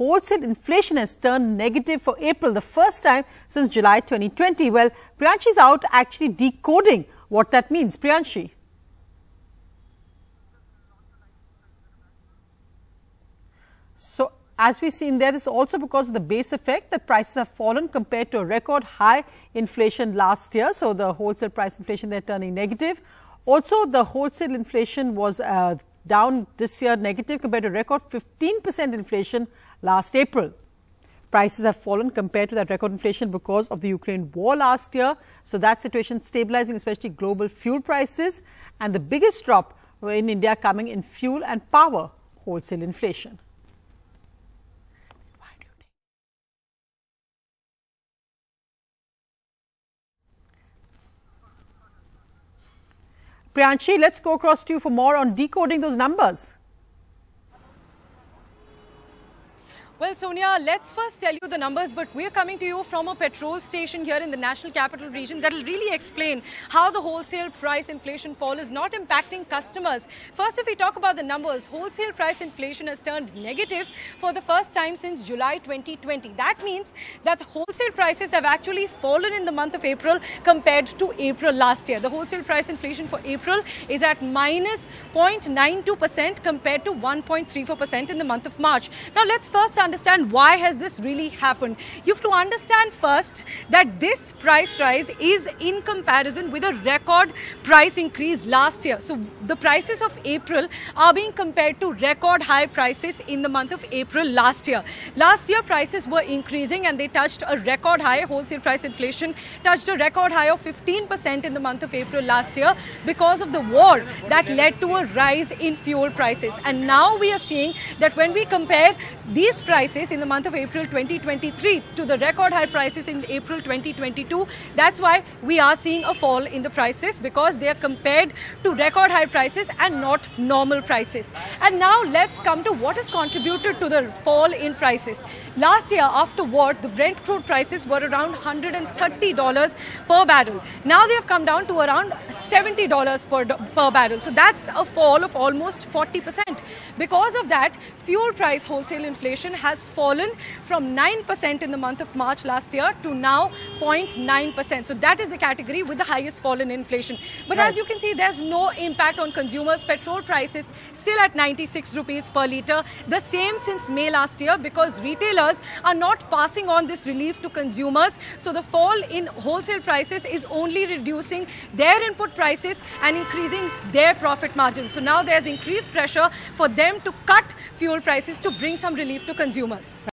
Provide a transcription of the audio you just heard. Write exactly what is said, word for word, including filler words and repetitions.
wholesale inflation has turned negative for April, the first time since July twenty twenty. Well, Priyanshi's out actually decoding what that means. Priyanshi. So, as we've seen, there is also because of the base effect that prices have fallen compared to a record high inflation last year. So, the wholesale price inflation, they're turning negative. Also, the wholesale inflation was uh, down this year negative compared to a record fifteen percent inflation last April. Prices have fallen compared to that record inflation because of the Ukraine war last year. So, that situation stabilizing, especially global fuel prices, and the biggest drop in India coming in fuel and power wholesale inflation. Priyanshi, let's go across to you for more on decoding those numbers. Well, Sonia, let's first tell you the numbers, but we're coming to you from a petrol station here in the National Capital Region that will really explain how the wholesale price inflation fall is not impacting customers. First, if we talk about the numbers, wholesale price inflation has turned negative for the first time since July twenty twenty. That means that wholesale prices have actually fallen in the month of April compared to April last year. The wholesale price inflation for April is at minus zero point nine two percent compared to one point three four percent in the month of March. Now, let's first understand understand why has this really happened. You have to understand first that this price rise is in comparison with a record price increase last year. So the prices of April are being compared to record high prices in the month of April last year. Last year prices were increasing and they touched a record high. Wholesale price inflation touched a record high of fifteen percent in the month of April last year because of the war that led to a rise in fuel prices. And now we are seeing that when we compare these prices prices in the month of April twenty twenty-three to the record high prices in April twenty twenty-two. That's why we are seeing a fall in the prices, because they are compared to record high prices and not normal prices. And now let's come to what has contributed to the fall in prices. Last year after war, the Brent crude prices were around one hundred thirty dollars per barrel. Now they have come down to around seventy dollars per, per barrel. So that's a fall of almost forty percent. Because of that, fuel price wholesale inflation has has fallen from nine percent in the month of March last year to now zero point nine percent. So that is the category with the highest fall in inflation. But right, as you can see, there's no impact on consumers. Petrol prices still at ninety-six rupees per litre, the same since May last year, because retailers are not passing on this relief to consumers. So the fall in wholesale prices is only reducing their input prices and increasing their profit margins. So now there's increased pressure for them to cut fuel prices to bring some relief to consumers.